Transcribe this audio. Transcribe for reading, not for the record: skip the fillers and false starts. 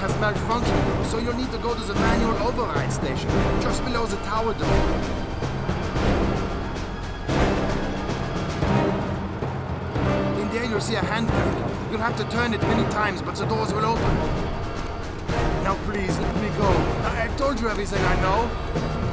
motor has malfunctioned, so you'll need to go to the manual override station, just below the tower door. You'll see a handbrake. You'll have to turn it many times, but the doors will open. Now please, let me go. I've told you everything I know.